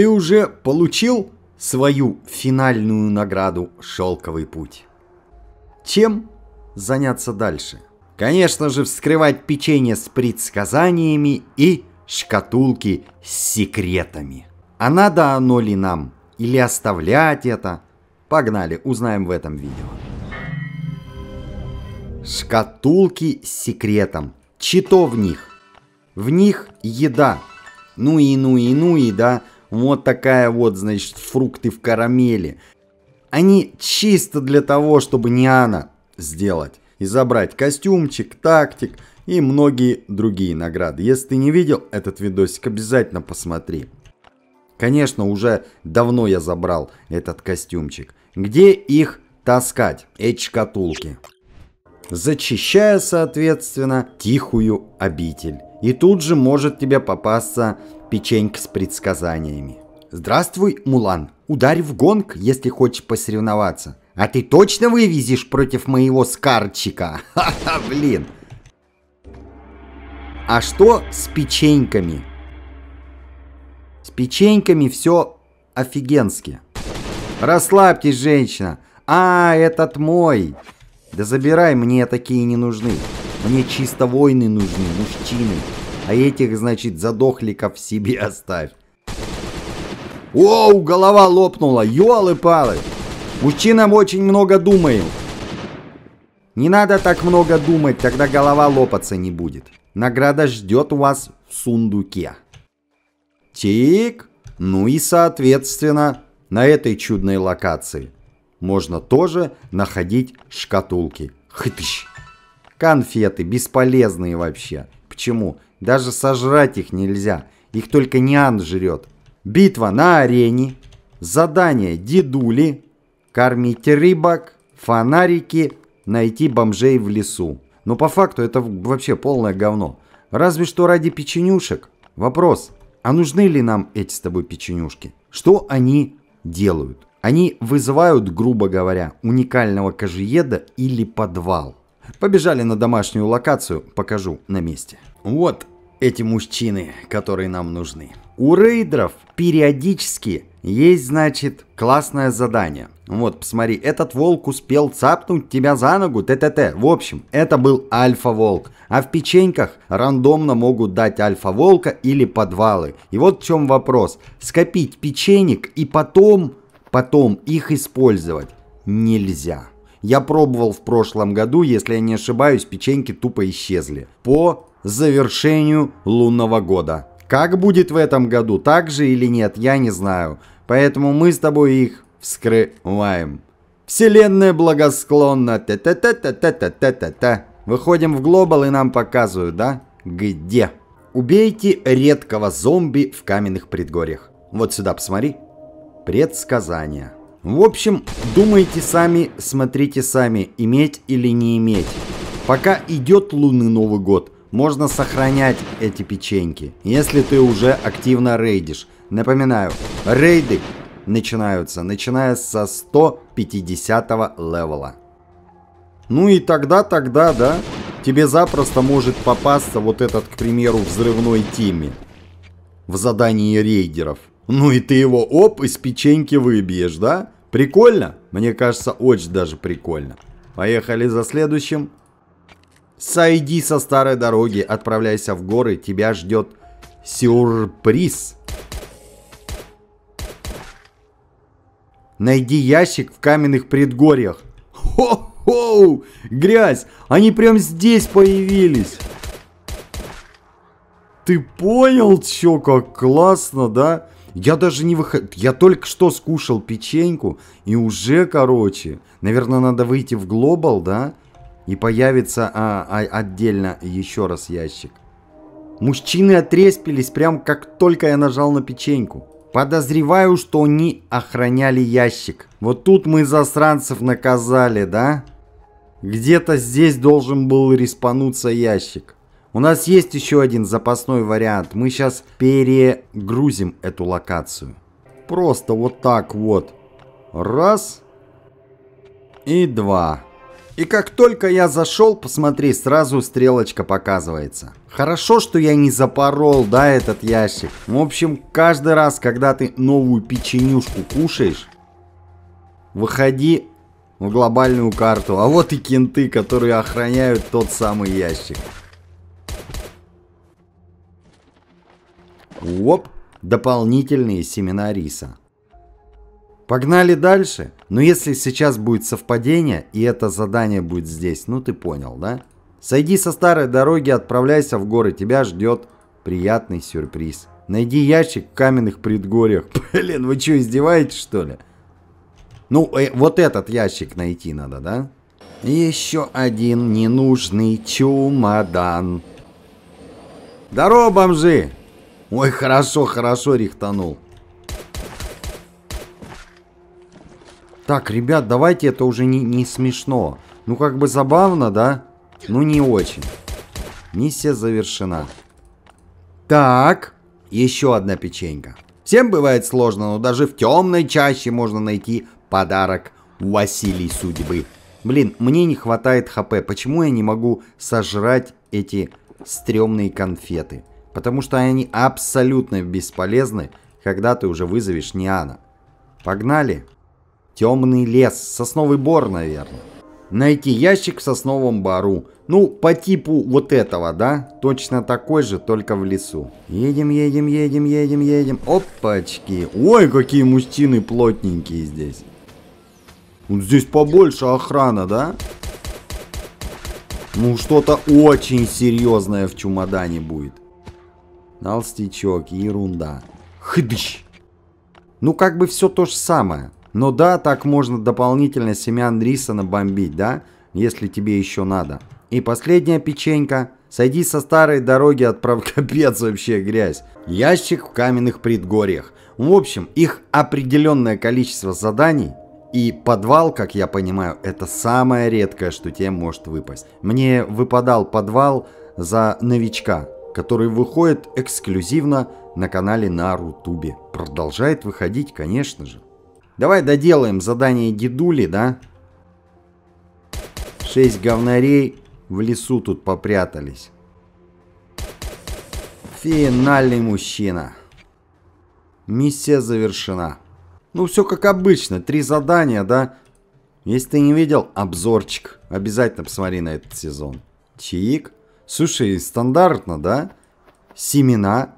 Ты уже получил свою финальную награду «Шелковый путь». Чем заняться дальше? Конечно же, вскрывать печенье с предсказаниями и шкатулки с секретами. А надо оно ли нам? Или оставлять это? Погнали, узнаем в этом видео. Шкатулки с секретом. Чито в них? В них еда. Ну и, да. Вот такая вот, значит, фрукты в карамели. Они чисто для того, чтобы Ниана сделать. И забрать костюмчик, тактик и многие другие награды. Если ты не видел этот видосик, обязательно посмотри. Конечно, уже давно я забрал этот костюмчик. Где их таскать, эти шкатулки? Зачищая, соответственно, тихую обитель. И тут же может тебе попасться печенька с предсказаниями. Здравствуй, Мулан. Ударь в гонг, если хочешь посоревноваться. А ты точно вывезешь против моего Скарчика? Ха-ха, блин. А что с печеньками? С печеньками все офигенски. Расслабьтесь, женщина. А, этот мой. Да забирай, мне такие не нужны. Мне чисто воины нужны, мужчины. А этих, значит, задохликов себе оставь. Оу, голова лопнула, ёлы-палы. Мужчинам очень много думаем. Не надо так много думать, тогда голова лопаться не будет. Награда ждет вас в сундуке. Тик. Ну и, соответственно, на этой чудной локации можно тоже находить шкатулки. Хытыщ. Конфеты бесполезные вообще. Почему? Даже сожрать их нельзя. Их только Ниан жрет. Битва на арене. Задание дедули. Кормить рыбок. Фонарики. Найти бомжей в лесу. Но по факту это вообще полное говно. Разве что ради печенюшек. Вопрос. А нужны ли нам эти с тобой печенюшки? Что они делают? Они вызывают, грубо говоря, уникального кожиеда или подвал. Побежали на домашнюю локацию, покажу на месте. Вот эти мужчины, которые нам нужны. У рейдеров периодически есть, значит, классное задание. Вот, посмотри, этот волк успел цапнуть тебя за ногу, т.т.т. В общем, это был альфа-волк. А в печеньках рандомно могут дать альфа-волка или подвалы. И вот в чем вопрос. Скопить печенек и потом их использовать нельзя. Я пробовал в прошлом году, если я не ошибаюсь, печеньки тупо исчезли. По завершению лунного года. Как будет в этом году, так же или нет, я не знаю. Поэтому мы с тобой их вскрываем. Вселенная благосклонна. Выходим в глобал и нам показывают, да? Где? Убейте редкого зомби в каменных предгорьях. Вот сюда посмотри. Предсказания. В общем, думайте сами, смотрите сами, иметь или не иметь. Пока идет лунный Новый год, можно сохранять эти печеньки, если ты уже активно рейдишь. Напоминаю, рейды начинаются, начиная со 150 левела. Ну и тогда, да, тебе запросто может попасться вот этот, к примеру, взрывной Тимми в задании рейдеров. Ну и ты его, оп, из печеньки выбьешь, да? Прикольно? Мне кажется, очень даже прикольно. Поехали за следующим. Сойди со старой дороги, отправляйся в горы, тебя ждет сюрприз. Найди ящик в каменных предгорьях. Хо-хоу, грязь, они прям здесь появились. Ты понял, чё, как классно, да? Я даже не выходил, я только что скушал печеньку и уже, короче, наверное, надо выйти в глобал, да? И появится отдельно еще раз ящик. Мужчины отрезвились, прям как только я нажал на печеньку. Подозреваю, что они охраняли ящик. Вот тут мы засранцев наказали, да? Где-то здесь должен был респануться ящик. У нас есть еще один запасной вариант. Мы сейчас перегрузим эту локацию. Просто вот так вот. Раз. И два. И как только я зашел, посмотри, сразу стрелочка показывается. Хорошо, что я не запорол, да, этот ящик. В общем, каждый раз, когда ты новую печенюшку кушаешь, выходи в глобальную карту. А вот и кенты, которые охраняют тот самый ящик. Оп, дополнительные семена риса. Погнали дальше. Но если сейчас будет совпадение, и это задание будет здесь, ну ты понял, да? Сойди со старой дороги, отправляйся в горы, тебя ждет приятный сюрприз. Найди ящик в каменных предгорьях. Блин, вы что, издеваетесь, что ли? Ну, вот этот ящик найти надо, да? Еще один ненужный чемодан. Здорово, бомжи! Ой, хорошо, хорошо рихтанул. Так, ребят, давайте это уже не смешно. Ну, как бы забавно, да? Ну, не очень. Миссия завершена. Так, еще одна печенька. Всем бывает сложно, но даже в темной чаще можно найти подарок Василий Судьбы. Блин, мне не хватает хп. Почему я не могу сожрать эти стрёмные конфеты? Потому что они абсолютно бесполезны, когда ты уже вызовешь Ниана. Погнали. Темный лес. Сосновый бор, наверное. Найти ящик в сосновом бору. Ну, по типу вот этого, да? Точно такой же, только в лесу. Едем, едем, едем, едем, едем. Опачки. Ой, какие мужчины плотненькие здесь. Вот здесь побольше охрана, да? Ну, что-то очень серьезное в чемодане будет. Толстячок, ерунда. Хыдыщ. Ну, как бы все то же самое. Ну да, так можно дополнительно семян риса набомбить, да? Если тебе еще надо. И последняя печенька. Сойди со старой дороги, отправь... Капец, вообще грязь. Ящик в каменных предгорьях. В общем, их определенное количество заданий. И подвал, как я понимаю, это самое редкое, что тебе может выпасть. Мне выпадал подвал за новичка, который выходит эксклюзивно на канале на Рутубе. Продолжает выходить, конечно же. Давай доделаем задание дедули, да? 6 говнарей в лесу тут попрятались. Финальный мужчина. Миссия завершена. Ну, все как обычно. 3 задания, да? Если ты не видел, обзорчик. Обязательно посмотри на этот сезон. Чаек. Слушай, стандартно, да? Семена.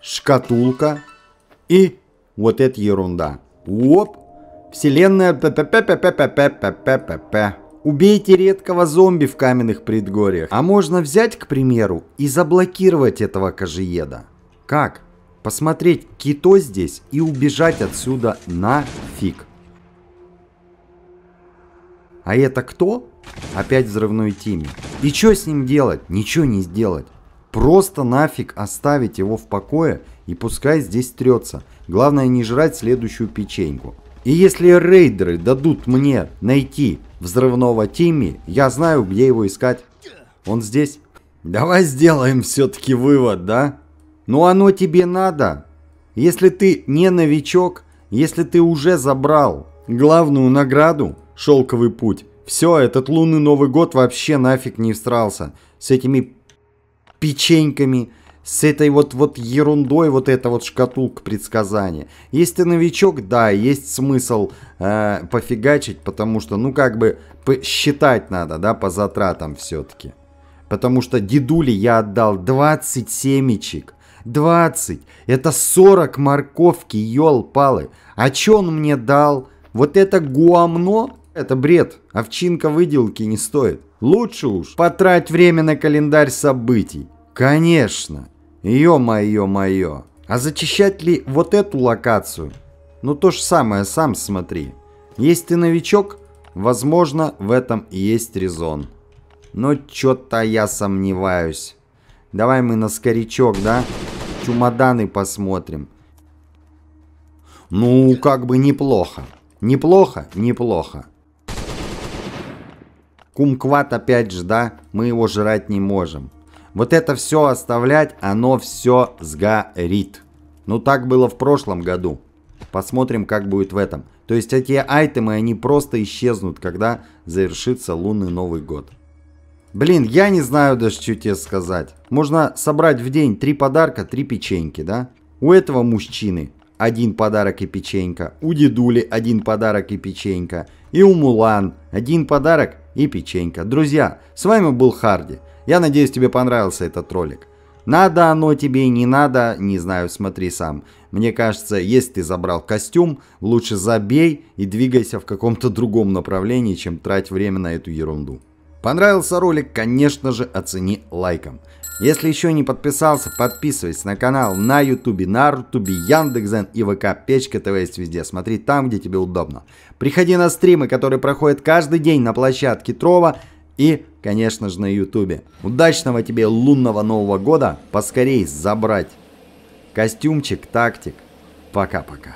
Шкатулка. И вот эта ерунда. Оп. Вселенная... Убейте редкого зомби в каменных предгорьях. А можно взять, к примеру, и заблокировать этого кожиеда. Как? Посмотреть кито здесь и убежать отсюда нафиг. А это кто? Опять взрывной Тимми. И что с ним делать? Ничего не сделать. Просто нафиг оставить его в покое и пускай здесь трется. Главное не жрать следующую печеньку. И если рейдеры дадут мне найти взрывного Тимми, я знаю, где его искать. Он здесь. Давай сделаем все-таки вывод, да? Ну оно тебе надо. Если ты не новичок, если ты уже забрал главную награду, Шелковый путь, все, этот лунный Новый год вообще нафиг не встрался. С этими печеньками, с этой вот ерундой, вот эта вот шкатулка предсказания. Если ты новичок, да, есть смысл пофигачить, потому что, ну, как бы, считать надо, да, по затратам все-таки. Потому что дедуле я отдал 20 семечек. 20! Это 40 морковки, ёл-палы. А чё он мне дал? Вот это гуамно? Это бред. Овчинка выделки не стоит. Лучше уж потрать время на календарь событий. Конечно. Ё-моё. А зачищать ли вот эту локацию? Ну то же самое, сам смотри. Если ты новичок, возможно, в этом и есть резон. Но чё-то я сомневаюсь. Давай мы на скорячок, да? Чемоданы посмотрим. Ну, как бы неплохо. Неплохо. Кумкват опять же, да? Мы его жрать не можем. Вот это все оставлять, оно все сгорит. Ну так было в прошлом году. Посмотрим, как будет в этом. То есть эти айтемы, они просто исчезнут, когда завершится лунный Новый год. Блин, я не знаю даже, что тебе сказать. Можно собрать в день 3 подарка, 3 печеньки, да? У этого мужчины 1 подарок и печенька. У дедули 1 подарок и печенька. И у Мулан 1 подарок и печенька. Друзья, с вами был Харди. Я надеюсь, тебе понравился этот ролик. Надо оно тебе, не надо, не знаю, смотри сам. Мне кажется, если ты забрал костюм, лучше забей и двигайся в каком-то другом направлении, чем трать время на эту ерунду. Понравился ролик, конечно же, оцени лайком. Если еще не подписался, подписывайся на канал на YouTube, на Рутубе, Яндекс.Зен и ВК. Печка ТВ есть везде. Смотри там, где тебе удобно. Приходи на стримы, которые проходят каждый день на площадке Трова и, конечно же, на YouTube. Удачного тебе лунного Нового года. Поскорей забрать костюмчик, тактик. Пока-пока.